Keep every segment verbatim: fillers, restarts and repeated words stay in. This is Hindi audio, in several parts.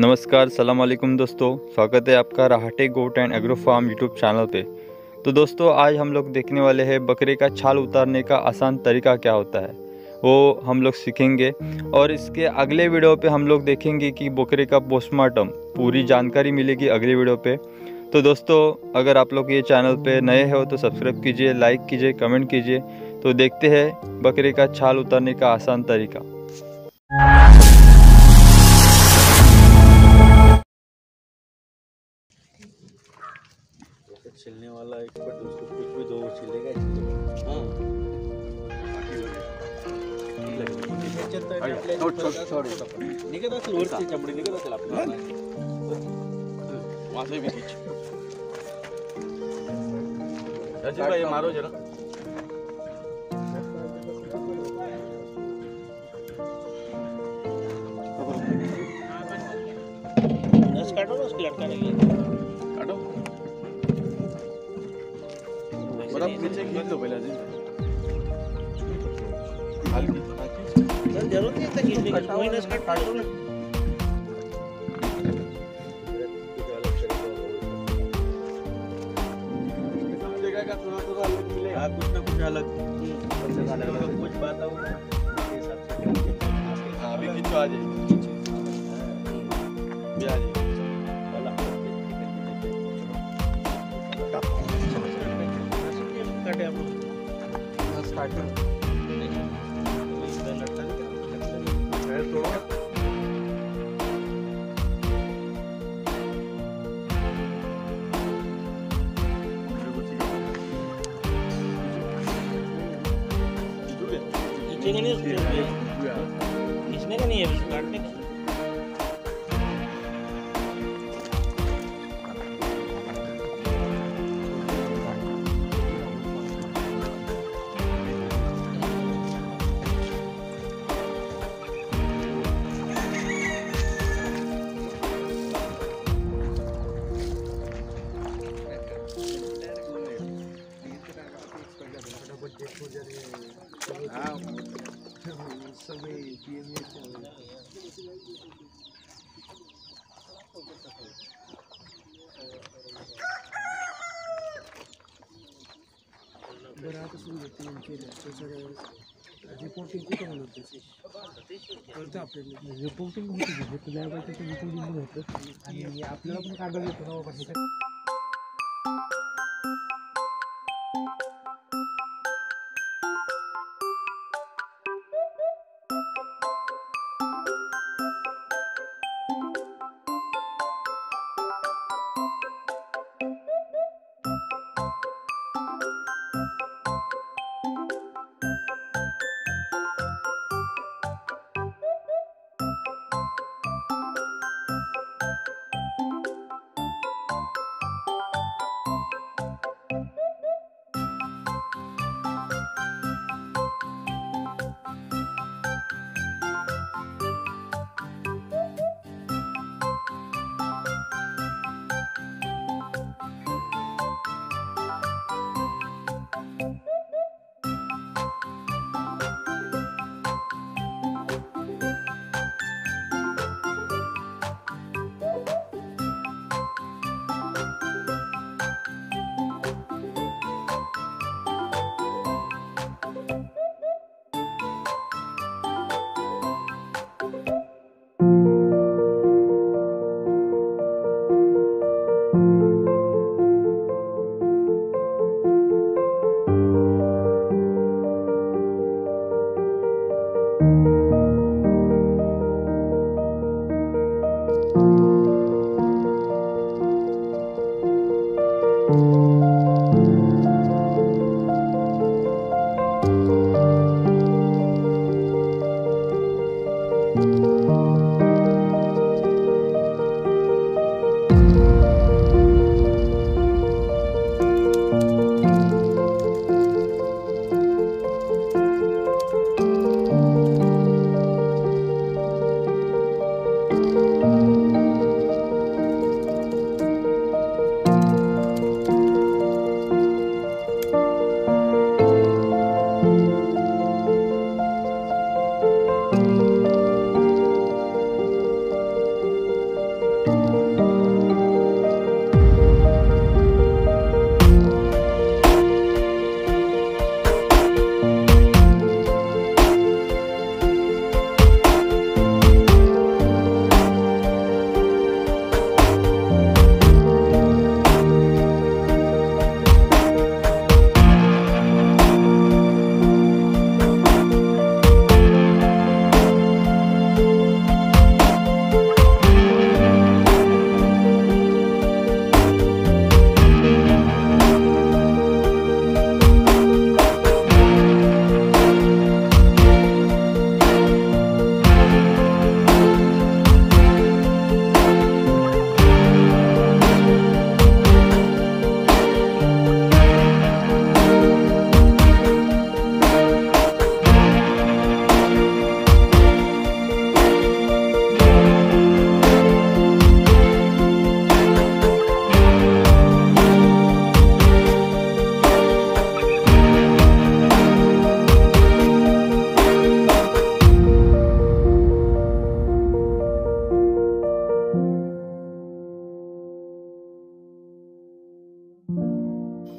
नमस्कार, सलाम अलैकुम दोस्तों। स्वागत है आपका Rahate goat and agro farm YouTube channel पे। तो दोस्तों, आज हम लोग देखने वाले हैं बकरे का छाल उतारने का आसान तरीका क्या होता है, वो हम लोग सीखेंगे। और इसके अगले वीडियो पे हम लोग देखेंगे कि बकरे का पोस्टमार्टम, पूरी जानकारी मिलेगी अगले वीडियो पे। तो दोस्तों, अगर आप लोग ये चैनल पे नए हो तो सब्सक्राइब कीजिए, लाइक कीजिए, कमेंट कीजिए। तो देखते हैं बकरे का छाल उतारने का आसान तरीका। छिलने वाला एक पट, उसको कुछ भी दो छिलेगा। ये मारो जरा, काटो ना, उसको लटका काटो। पीछे खींच लो पहला जी, जरूरत नहीं है खींचने की, कोई ना इसका काट दो ना। जगह का थोड़ा थोड़ा अलग मिलेगा, कुछ ना कुछ अलग कुछ बात हो ना, ये सब हां। अभी खींचो, आ जाइए, आ जाइए। इसमें नहीं है काटने का। रिपोर्टिंग रिपोर्टिंग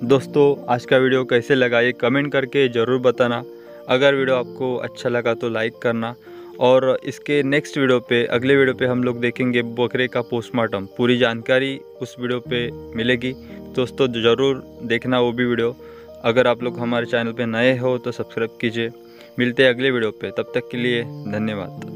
दोस्तों आज का वीडियो कैसे लगा ये कमेंट करके ज़रूर बताना। अगर वीडियो आपको अच्छा लगा तो लाइक करना। और इसके नेक्स्ट वीडियो पे अगले वीडियो पे हम लोग देखेंगे बकरे का पोस्टमार्टम, पूरी जानकारी उस वीडियो पे मिलेगी। दोस्तों ज़रूर देखना वो भी वीडियो। अगर आप लोग हमारे चैनल पे नए हो तो सब्सक्राइब कीजिए। मिलते हैं अगले वीडियो पे, तब तक के लिए धन्यवाद।